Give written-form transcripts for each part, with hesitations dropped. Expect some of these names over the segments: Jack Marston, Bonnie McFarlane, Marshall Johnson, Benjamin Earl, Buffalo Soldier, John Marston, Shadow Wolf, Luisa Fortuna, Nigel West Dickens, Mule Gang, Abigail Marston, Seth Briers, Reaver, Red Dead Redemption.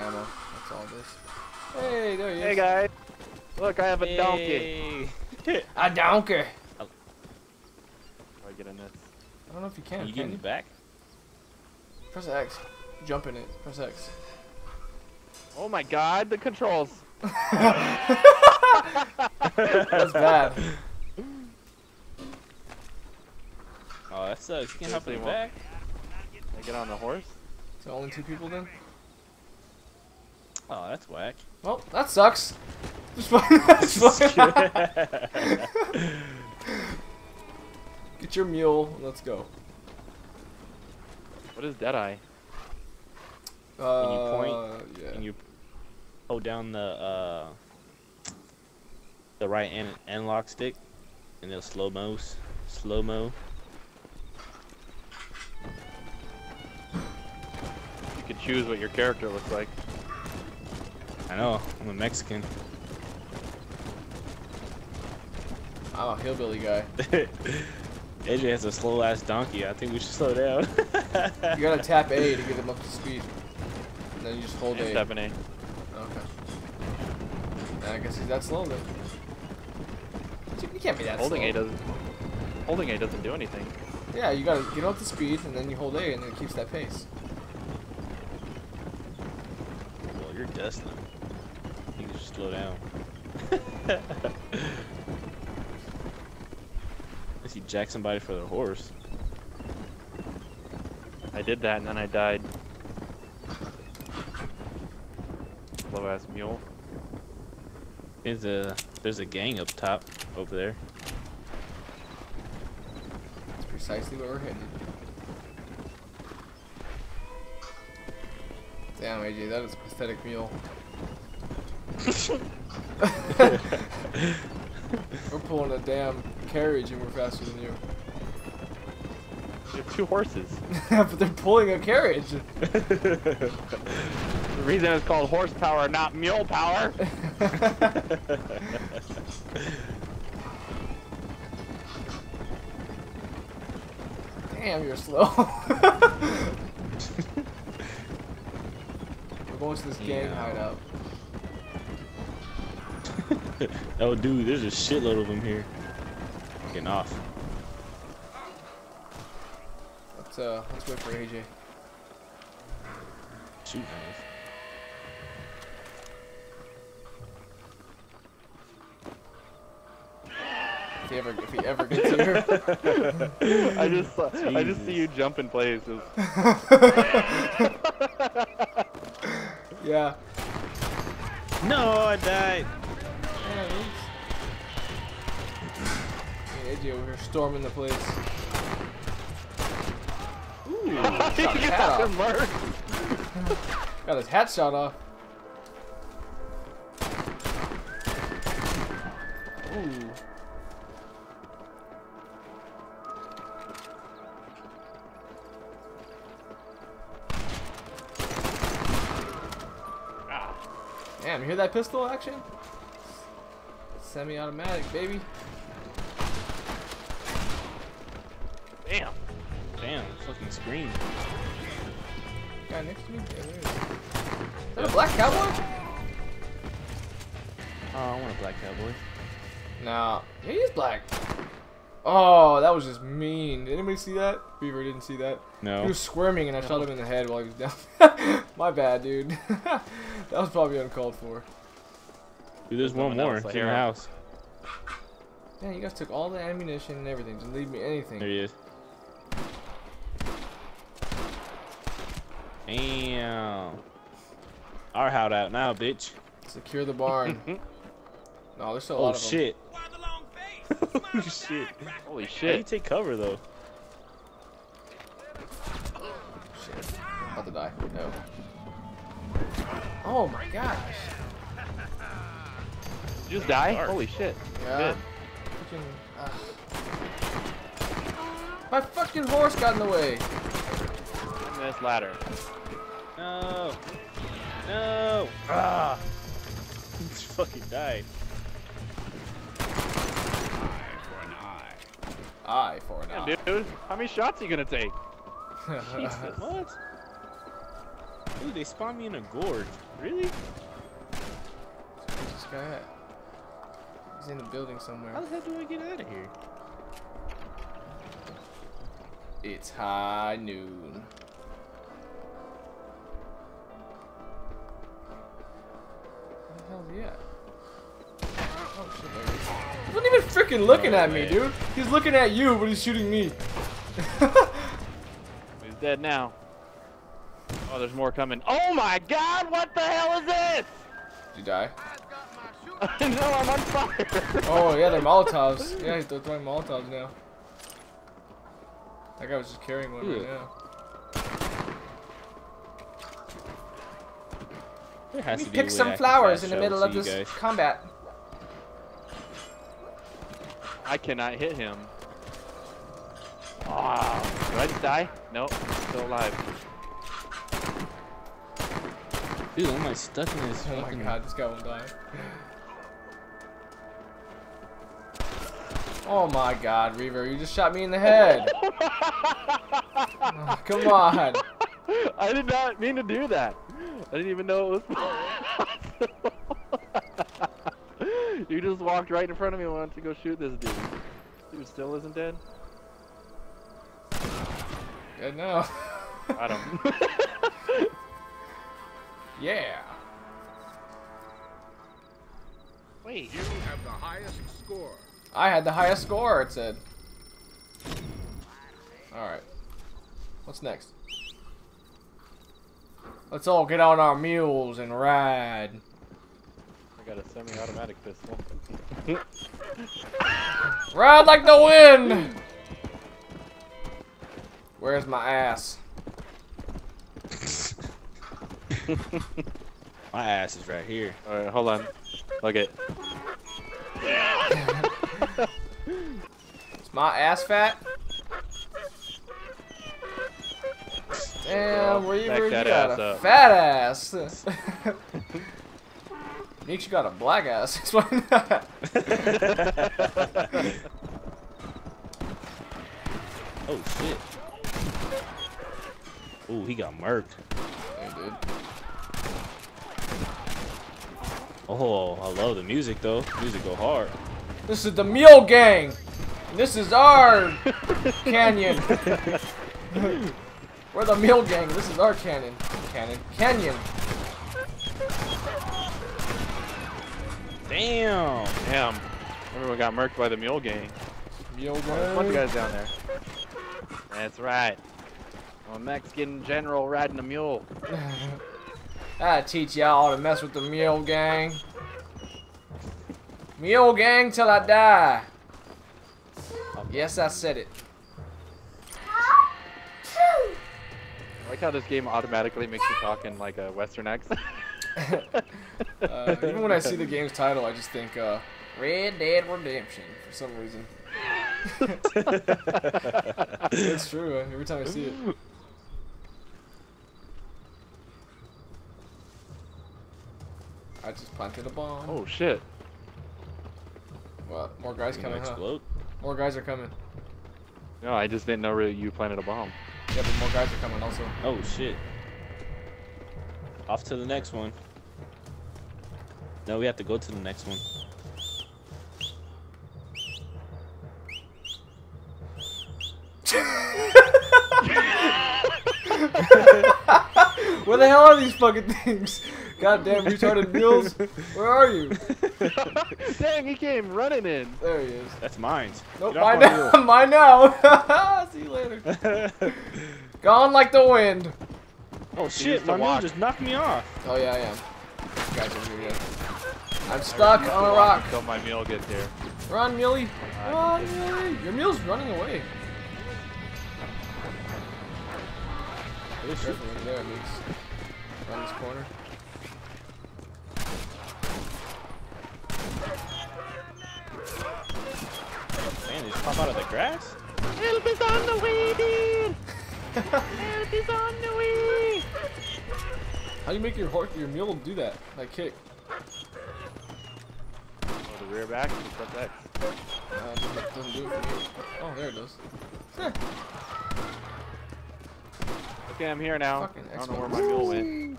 ammo. That's all this. Hey, there he is. Hey, guys. Look, I have a donkey. A donkey. Oh. How do I get in this? I don't know if you can. Can you get in the back? Press X. Jump in it. Press X. Oh my god, the controls. That's bad. Oh, that sucks. You can't hop in the back. Can I get on the horse? So only two people then? Oh, that's whack. Well, that sucks. Just fucking. Get your mule. Let's go. What is Deadeye? Can you point? Yeah. Can you hold down the right analog stick, and it'll slow mo. You can choose what your character looks like. I know. I'm a Mexican. I'm a hillbilly guy. AJ has a slow ass donkey. I think we should slow down. You gotta tap A to get him up to speed. And then you just hold A. Tap an A. Okay. I guess he's that slow then. You can't be that slow. Holding A doesn't do anything. Yeah, you gotta get up to speed and then you hold A and it keeps that pace. Well, you're destined. You can just slow down. Unless you jack somebody for their horse. I did that and then I died. Ass mule. There's a gang up top over there. That's precisely where we're headed. Damn, AJ, that is a pathetic mule. We're pulling a damn carriage and we're faster than you. You have two horses. But they're pulling a carriage. The reason it's called horsepower, not mule power. Damn, you're slow. We're going to this gang hideout. Oh, dude, there's a shitload of them here. Getting off. Let's wait for AJ. Shoot, man. If he ever gets here. I just see you jumping places. Yeah. No, I died. Hey, AJ, over here storming the place. Ooh, got his hat shot off. Ooh. Damn, you hear that pistol action? Semi-automatic, baby. Damn. Damn, fucking scream. Guy next to me? Yeah, there he is. Is that a black cowboy? Oh, I want a black cowboy. Nah, he is black. Oh, that was just mean. Did anybody see that? Reaver didn't see that. No. He was squirming and I shot him in the head while he was down. My bad, dude. That was probably uncalled for. Dude, there's one more. It's in your house. Man, you guys took all the ammunition and everything. Didn't leave me anything. There he is. Damn. Our hide out now, bitch. Secure the barn. No, there's still a lot of them. Shit. Holy shit. Holy shit. How do you take cover, though? Shit. I'm about to die. No. Oh my gosh. Did you just die? Holy shit. Yeah. Fucking, my fucking horse got in the way. This ladder. No. No. Ah. He's fucking died. Eye for an eye. Dude, how many shots are you gonna take? Jesus. What? Ooh, they spawned me in a gorge. Really? Where's this guy at? He's in a building somewhere. How the hell do I get out of here? It's high noon. Where the hell's he at? Oh shit, there he is. He wasn't even freaking looking at me, dude. He's looking at you, but he's shooting me. He's dead now. Oh, there's more coming. Oh my god, what the hell is this? Did you die? No, I'm on fire. Oh, yeah, they're Molotovs. Yeah, they're throwing Molotovs now. That guy was just carrying one right now. There has to be pick some flowers in the middle of this combat. I cannot hit him. Oh, did I just die? Nope, I'm still alive. Dude, am I stuck in this? Oh my god, this guy won't die. Oh my god, Reaver, you just shot me in the head. Oh, come on. I did not mean to do that. I didn't even know it was possible. You just walked right in front of me and wanted to go shoot this dude. He still isn't dead? Yeah, no. I don't. Yeah. Wait. You have the highest score. I had the highest score, it said. Alright. What's next? Let's all get on our mules and ride. I got a semi-automatic pistol. Ride like the wind! Where's my ass? My ass is right here. Alright, hold on. Look it. Is my ass fat? Damn, Reaver, you got a fat ass. Meeks, you got a black ass. Explain that. Oh, shit. Ooh, he got murked. Hey, dude. Oh, I love the music though. The music go hard. This is the Mule Gang. This is our canyon. We're the Mule Gang. This is our canyon. Canyon. Damn. Damn. Everyone got murked by the Mule Gang. Mule Gang. A bunch of guys down there. That's right. I'm a Mexican general riding a mule. I teach y'all to mess with the Mule Gang. Mule Gang till I die. Yes, I said it. I like how this game automatically makes you talk in like a Western accent. Even when I see the game's title, I just think Red Dead Redemption for some reason. It's true. Every time I see it. I just planted a bomb. Oh shit! What? More guys coming? Explode? Huh? More guys are coming. No, I just didn't know really you planted a bomb. Yeah, but more guys are coming also. Oh shit! Off to the next one. No, we have to go to the next one. Where the hell are these fucking things? Goddamn retarded mules! Where are you? Dang, he came running in. There he is. That's mine. Nope, mine now. Mine now. See you later. Gone like the wind. Oh shit! My mule just knocked me off. Oh yeah, I am. You guys are here, yeah. I'm stuck on a rock. Until my mule get there. Run, muley. Run, muley. Your mule's running away. Careful over there, Meeks. Around this corner. Man, they just pop out of the grass? Help is on the way, dude! Help is on the way! How do you make your mule do that? That kick? Oh, the rear back? What's that? It doesn't do it for me. Oh, there it goes. Okay, I'm here now. I don't know where my mule went.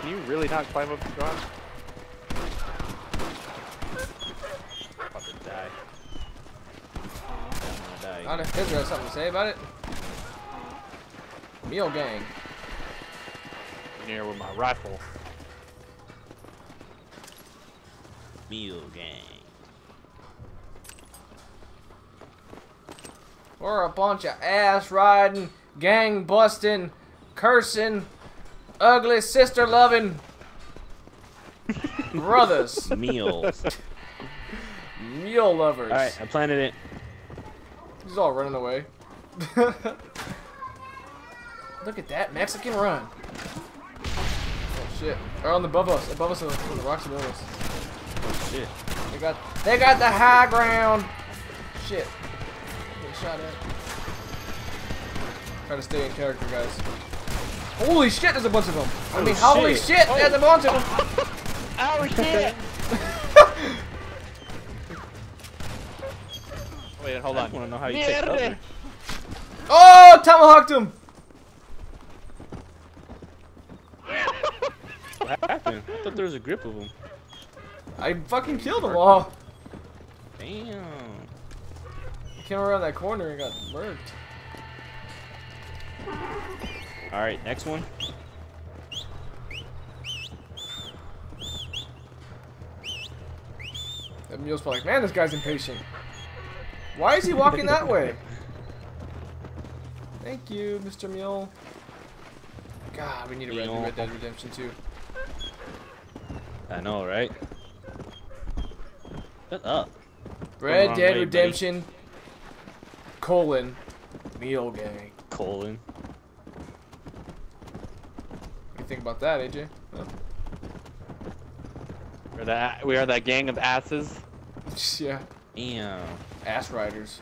Can you really not climb up the garage? I'm about to die. I don't know if there's something to say about it. Mule Gang. I'm here with my rifle. Mule Gang. We're a bunch of ass-riding, gang-busting, cursing, ugly, sister-loving brothers. Mules. Mule lovers. All right, I planted it. He's all running away. Look at that Mexican run. Oh, shit. They're on the above us on the rocks above us. Oh, shit. They got the high ground. Shit. Shot at. Try to stay in character, guys. Holy shit, there's a bunch of them. I mean, holy shit, there's a bunch of them. Oh shit. Wait, hold on. I want to know how you take cover. Oh, tomahawked him. What happened? I thought there was a grip of them. I fucking killed them all. Damn. Came around that corner and got murked. All right, next one. That mule's probably like, man, this guy's impatient. Why is he walking that way? Thank you, Mr. Mule. God, we need a Red Dead Redemption 2. I know, right? Shut up. Red Dead Redemption. Buddy. Mule Gang. What do you think about that, AJ? No. We are that gang of asses. Yeah. Damn. Ass riders.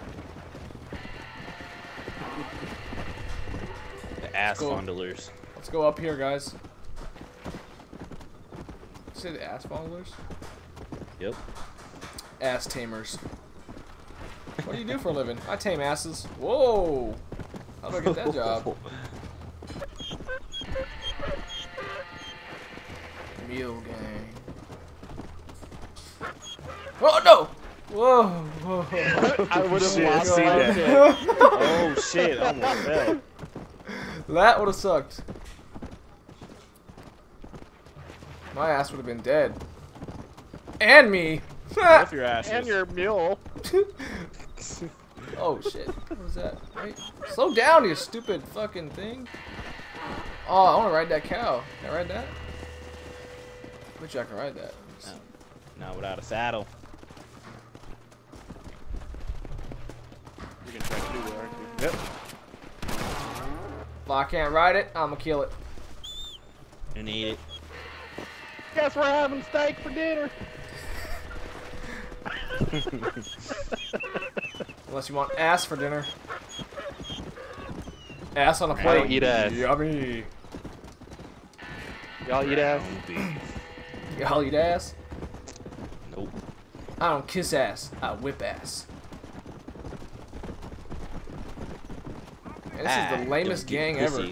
The ass fondlers. Let's go up here, guys. You say the ass fondlers? Yep. Ass tamers. What do you do for a living? I tame asses. Whoa! How do I get that job? Mule Gang. Oh no! Whoa! Whoa. I would have seen that. Oh shit! I almost fell. That would have sucked. My ass would have been dead. And me. Both your asses. And your mule. Oh shit, what was that? Wait. Slow down, you stupid fucking thing. Oh, I want to ride that cow. Can I ride that? I bet you I can ride that. Not without a saddle. You're gonna try to do that, aren't you? Yep. If I can't ride it, I'm gonna kill it. And eat it. Guess we're having steak for dinner. Unless you want ass for dinner. Ass on a plate. Y'all eat ass. Yummy. Y'all eat ass. Y'all eat ass? Nope. I don't kiss ass. I whip ass. Man, this is the lamest gang ever.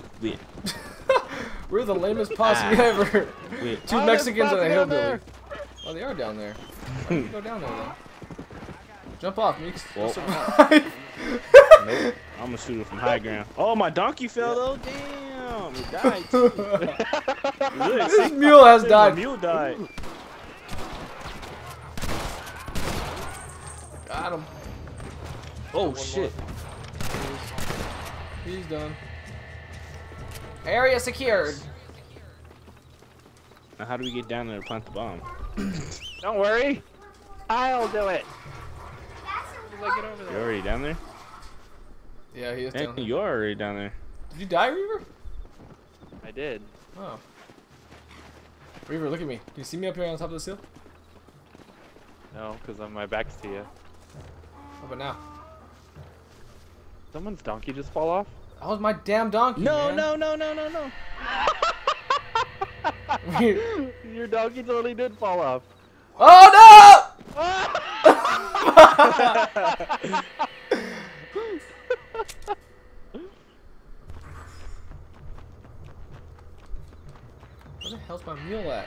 We're the lamest posse ever. Two Mexicans and a hillbilly. Oh, they are down there. Why don't you go down there then? Jump off, Meeks. Well, nope. I'm gonna shoot it from high ground. Oh, my donkey fell though. Damn, he died too. This mule has died. The mule died. Got him. Oh shit. He's done. Area secured. Now how do we get down there to plant the bomb? Don't worry, I'll do it. You're already down there? Yeah, he is down there. You're already down there. Did you die, Reaver? I did. Oh. Reaver, look at me. Do you see me up here on top of this hill? No, because my back's to you. How about now? Someone's donkey just fall off? That was my damn donkey, man. No. Your donkey totally did fall off. Oh, no! Where the hell's my mule at?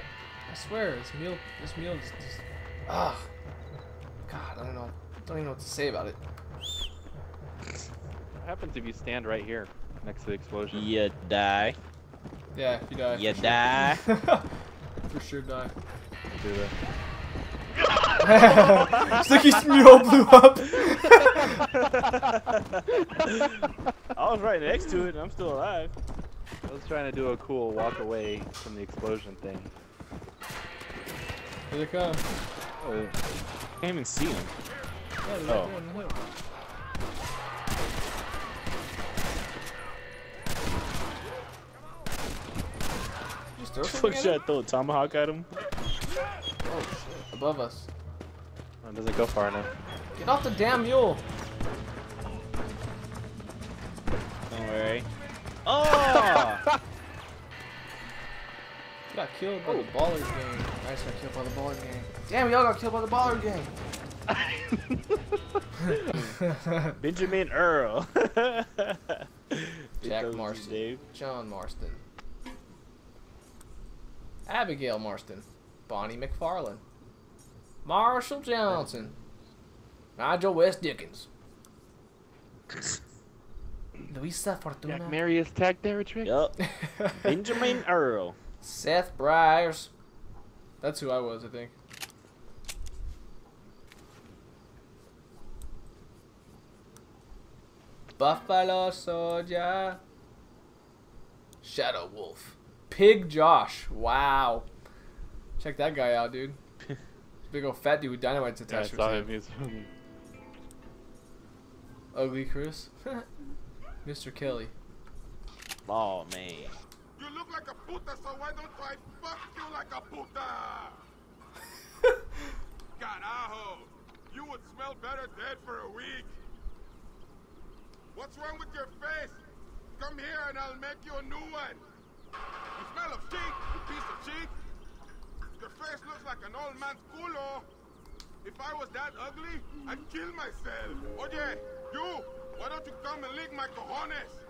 I swear, this mule is just... Ugh. God, I don't even know what to say about it. What happens if you stand right here next to the explosion? You die. Yeah, if you die. You die. For sure die. I'll do that. Sticky's mule blew up. I was right next to it and I'm still alive. I was trying to do a cool walk away from the explosion thing. Here they come. Oh, I can't even see him. Yeah, oh. Should I throw a tomahawk at him? Oh shit, above us. Oh, it doesn't go far enough. Get off the damn mule! Don't worry. Oh! Got killed by the Baller Gang. I just got killed by the Baller Gang. Damn, y'all got killed by the Baller Gang! Benjamin Earl. Jack Marston. Dude. John Marston. Abigail Marston. Bonnie McFarlane. Marshall Johnson. Nigel West Dickens. Luisa Fortuna. Jack Marius Tag Deritrick. Yup. Benjamin Earl. Seth Briers. That's who I was, I think. Buffalo Soldier. Shadow Wolf. Pig Josh. Wow. Check that guy out, dude. Big old fat dude with dynamite's attached to his head. Ugly Chris. Mr. Kelly. Oh, man. You look like a puta, so why don't I fuck you like a puta? Carajo. You would smell better dead for a week. What's wrong with your face? Come here and I'll make you a new one. You smell of cheek, you piece of cheek. Your face looks like an old man's culo. If I was that ugly, I'd kill myself. Oye, you, why don't you come and lick my cojones?